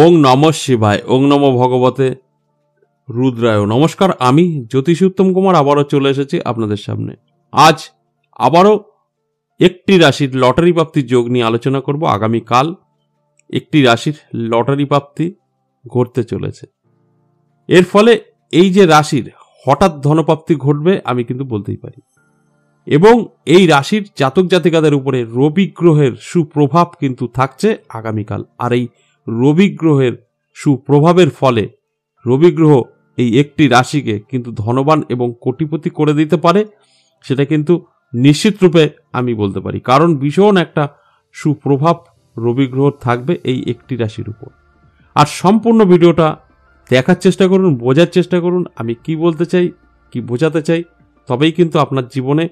ओम नमः शिवाय ओम नमः भगवते रुद्राय। नमस्कार, आमी ज्योतिषी उत्तम कुमार आबारो चले एसेछि आपनादेर सामने। आज आबारो एकटी राशिर लटारि प्राप्ति जोग निये आलोचना करब। आगामीकाल एकटी राशिर लटारि प्राप्ति घटते चलेছে। एर फले এই যে রাশির হঠাৎ ধনপ্রাপ্তি ঘটবে আমি কিন্তু বলতেই পারি, এবং এই রাশির জাতক জাতিকাদের উপরে রবি গ্রহের সুপ্রভাব কিন্তু থাকছে আগামীকাল। আর এই রবি গ্রহের সুপ্রভাবের ফলে রবি গ্রহ এই একটি রাশিকে কিন্তু ধনবান এবং কোটিপতি করে দিতে পারে, সেটা কিন্তু নিশ্চিত রূপে আমি বলতে পারি, কারণ ভীষণ একটা সুপ্রভাব রবি গ্রহ থাকবে এই একটি রাশির উপর। আর সম্পূর্ণ ভিডিওটা দেখার চেষ্টা করুন, বোঝার চেষ্টা করুন আমি কি বলতে চাই, কি বোঝাতে চাই, তবেই কিন্তু আপনার জীবনে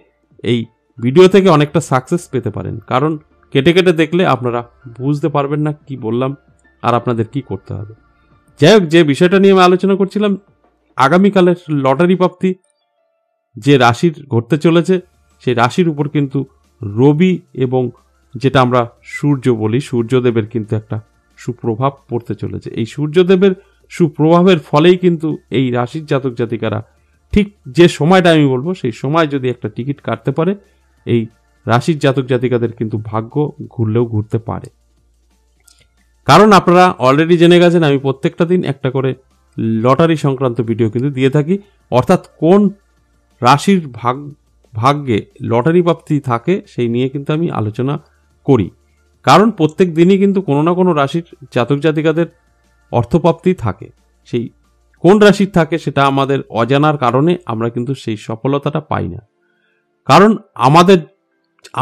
এই ভিডিও থেকে অনেকটা সাকসেস পেতে পারেন। কারণ কেটে কেটে দেখলে আপনারা বুঝতে পারবেন না কি বললাম আর আপনাদের কি করতে হবে। যাই হোক, যে বিষয়টা নিয়ে আমি আলোচনা করছিলাম, আগামীকালের লটারি প্রাপ্তি যে রাশির ঘটতে চলেছে সেই রাশির উপর কিন্তু রবি এবং যেটা আমরা সূর্য বলি, সূর্যদেবের কিন্তু একটা সুপ্রভাব পড়তে চলেছে। এই সূর্যদেবের সুপ্রভাবের ফলেই কিন্তু এই রাশির জাতক জাতিকারা ঠিক যে সময়টা আমি বলবো সেই সময় যদি একটা টিকিট কাটতে পারে, এই রাশির জাতক জাতিকাদের কিন্তু ভাগ্য ঘুরলেও ঘুরতে পারে। কারণ আপনারা অলরেডি জেনে গেছেন আমি প্রত্যেকটা দিন একটা করে লটারি সংক্রান্ত ভিডিও কিন্তু দিয়ে থাকি, অর্থাৎ কোন রাশির ভাগ্যে লটারি প্রাপ্তি থাকে সেই নিয়ে কিন্তু আমি আলোচনা করি। কারণ প্রত্যেক দিনই কিন্তু কোনো না কোনো রাশির জাতক জাতিকাদের অর্থপ্রাপ্তি থাকে, সেই কোন রাশির থাকে সেটা আমাদের অজানার কারণে আমরা কিন্তু সেই সফলতাটা পাই না। কারণ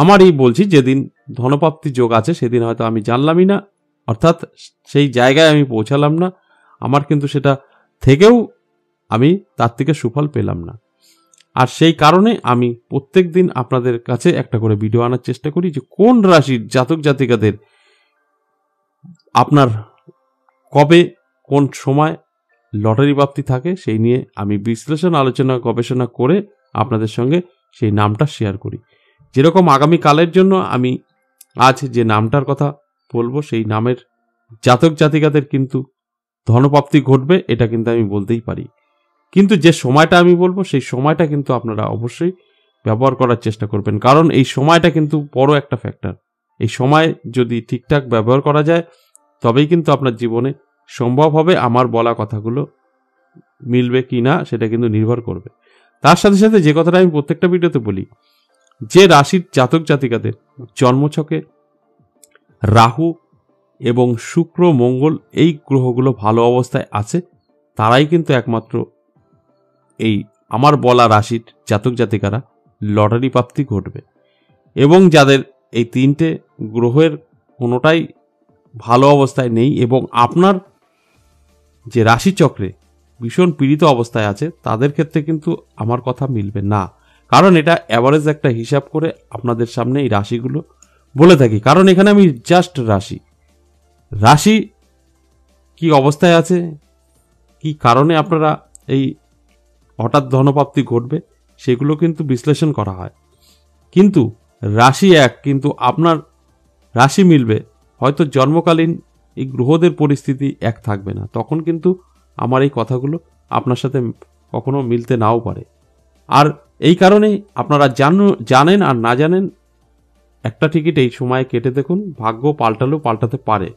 আমারই বলছি, যেদিন ধনপ্রাপ্তি যোগ আছে সেদিন হয়তো আমি জানলামই না, অর্থাৎ সেই জায়গায় আমি পৌঁছালাম না, আমার কিন্তু সেটা থেকেও আমি তার থেকে সুফল পেলাম না। আর সেই কারণে আমি প্রত্যেক দিন আপনাদের কাছে একটা করে ভিডিও আনার চেষ্টা করি যে কোন রাশির জাতক জাতিকাদের আপনার কবে কোন সময় লটারি প্রাপ্তি থাকে সেই নিয়ে আমি বিশ্লেষণ, আলোচনা, গবেষণা করে আপনাদের সঙ্গে সেই নামটা শেয়ার করি। যেরকম আগামীকালের জন্য আমি আজ যে নামটার কথা বলবো সেই নামের জাতক জাতিকাদের কিন্তু ধনপ্রাপ্তি ঘটবে, এটা কিন্তু আমি বলতেই পারি। কিন্তু যে সময়টা আমি বলবো সেই সময়টা কিন্তু আপনারা অবশ্যই ব্যবহার করার চেষ্টা করবেন, কারণ এই সময়টা কিন্তু বড় একটা ফ্যাক্টর। এই সময় যদি ঠিকঠাক ব্যবহার করা যায় তবেই কিন্তু আপনার জীবনে সম্ভব হবে। আমার বলা কথাগুলো মিলবে কি না সেটা কিন্তু নির্ভর করবে। তার সাথে সাথে যে কথাটা আমি প্রত্যেকটা ভিডিওতে বলি, যে রাশির জাতক জাতিকাদের জন্মছকে রাহু এবং শুক্র, মঙ্গল এই গ্রহগুলো ভালো অবস্থায় আছে তারাই কিন্তু একমাত্র এই আমার বলা রাশির জাতক জাতিকারা লটারি প্রাপ্তি ঘটবে। এবং যাদের এই তিনটে গ্রহের কোনোটাই ভালো অবস্থায় নেই এবং আপনার যে রাশিচক্রে ভীষণ পীড়িত অবস্থায় আছে তাদের ক্ষেত্রে কিন্তু আমার কথা মিলবে না। কারণ এটা অ্যাভারেজ একটা হিসাব করে আপনাদের সামনে এই রাশিগুলো বলে থাকি, কারণ এখানে আমি জাস্ট রাশি কি অবস্থায় আছে, কি কারণে আপনারা এই হঠাৎ ধনপ্রাপ্তি ঘটবে সেগুলো কিন্তু বিশ্লেষণ করা হয়। কিন্তু রাশি এক, কিন্তু আপনার রাশি মিলবে, হয়তো জন্মকালীন এই গ্রহদের পরিস্থিতি এক থাকবে না, তখন কিন্তু আমার এই কথাগুলো আপনার সাথে কখনো মিলতে নাও পারে। আর এই কারণেই আপনারা জানেন আর না জানেন একটা টিকিট এই সময়ে কেটে দেখুন, ভাগ্য পাল্টাতে পারে।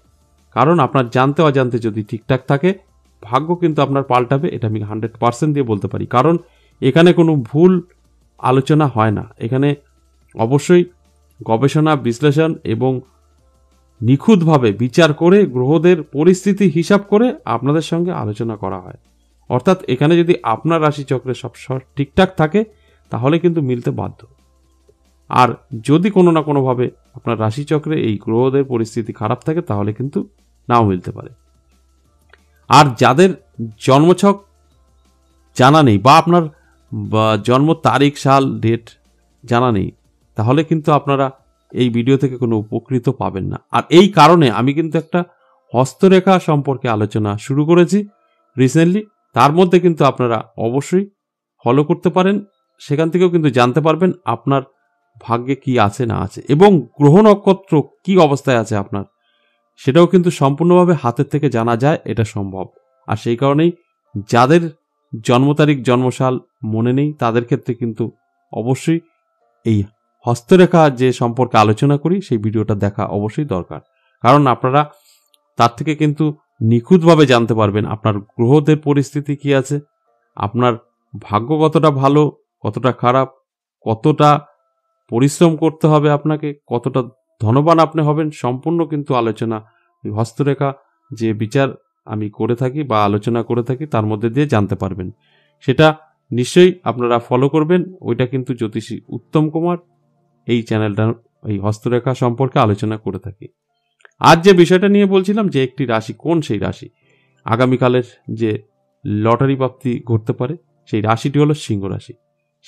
কারণ আপনার জানতে অজান্তে যদি ঠিকঠাক থাকে ভাগ্য কিন্তু আপনার পাল্টাবে, এটা আমি 100% দিয়ে বলতে পারি। কারণ এখানে কোনো ভুল আলোচনা হয় না, এখানে অবশ্যই গবেষণা, বিশ্লেষণ এবং নিখুঁতভাবে বিচার করে গ্রহদের পরিস্থিতি হিসাব করে আপনাদের সঙ্গে আলোচনা করা হয়। অর্থাৎ এখানে যদি আপনার রাশিচক্রে সব ঠিকঠাক থাকে তাহলে কিন্তু মিলতে বাধ্য। আর যদি কোনো না কোনোভাবে আপনার রাশিচক্রে এই গ্রহদের পরিস্থিতি খারাপ থাকে তাহলে কিন্তু নাও মিলতে পারে। আর যাদের জন্মছক জানা নেই বা আপনার জন্ম তারিখ, সাল, ডেট জানা নেই তাহলে কিন্তু আপনারা এই ভিডিও থেকে কোনো উপকৃত পাবেন না। আর এই কারণে আমি কিন্তু একটা হস্তরেখা সম্পর্কে আলোচনা শুরু করেছি রিসেন্টলি, তার মধ্যে কিন্তু আপনারা অবশ্যই ফলো করতে পারেন, সেখান থেকেও কিন্তু জানতে পারবেন আপনার ভাগ্যে কি আছে না আছে এবং গ্রহ নক্ষত্র কি অবস্থায় আছে আপনার সেটাও কিন্তু সম্পূর্ণভাবে হাতের থেকে জানা যায়, এটা সম্ভব। আর সেই কারণেই যাদের জন্ম তারিখ জন্মসাল মনে নেই তাদের ক্ষেত্রে কিন্তু অবশ্যই এই হস্তরেখা যে সম্পর্কে আলোচনা করি সেই ভিডিওটা দেখা অবশ্যই দরকার, কারণ আপনারা তার থেকে কিন্তু নিখুঁতভাবে জানতে পারবেন আপনার গ্রহদের পরিস্থিতি কি আছে, আপনার ভাগ্য কতটা ভালো কতটা খারাপ, কতটা পরিশ্রম করতে হবে আপনাকে, কতটা ধনবান আপনি হবেন, সম্পূর্ণ কিন্তু আলোচনা হস্তরেখা যে বিচার আমি করে থাকি বা আলোচনা করে থাকি তার মধ্যে দিয়ে জানতে পারবেন। সেটা নিশ্চয়ই আপনারা ফলো করবেন, ওইটা কিন্তু জ্যোতিষী উত্তম কুমার এই চ্যানেলটা এই হস্তরেখা সম্পর্কে আলোচনা করে থাকি। আজ যে বিষয়টা নিয়ে বলছিলাম যে একটি রাশি কোন সেই রাশি আগামীকালের যে লটারি প্রাপ্তি ঘটতে পারে সেই রাশিটি হলো সিংহ রাশি।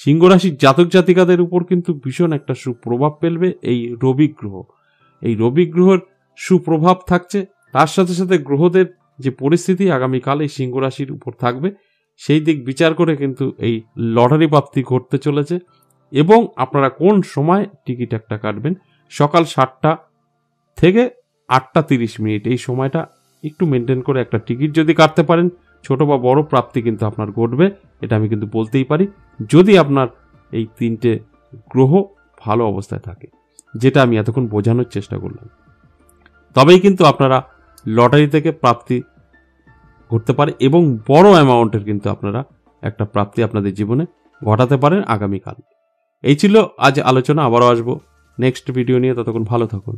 সিংহ রাশির জাতক জাতিকাদের উপর কিন্তু ভীষণ একটা সুপ্রভাব ফেলবে এই রবি গ্রহ। এই রবি গ্রহের সুপ্রভাব থাকছে, তার সাথে সাথে গ্রহদের যে পরিস্থিতি আগামীকাল এই সিংহ রাশির উপর থাকবে সেই দিক বিচার করে কিন্তু এই লটারি প্রাপ্তি ঘটতে চলেছে। এবং আপনারা কোন সময় টিকিট একটা কাটবেন, সকাল 7টা থেকে 8:30 এই সময়টা একটু মেনটেন করে একটা টিকিট যদি কাটতে পারেন ছোট বা বড় প্রাপ্তি কিন্তু আপনার ঘটবে, এটা আমি কিন্তু বলতেই পারি, যদি আপনার এই তিনটে গ্রহ ভালো অবস্থায় থাকে, যেটা আমি এতক্ষণ বোঝানোর চেষ্টা করলাম। তবেই কিন্তু আপনারা লটারি থেকে প্রাপ্তি ঘটতে পারে এবং বড় অ্যামাউন্টের কিন্তু আপনারা একটা প্রাপ্তি আপনাদের জীবনে ঘটাতে পারেন আগামীকাল। এই ছিল আজ আলোচনা, আবারও আসবো নেক্সট ভিডিও নিয়ে, ততক্ষণ ভালো থাকুন।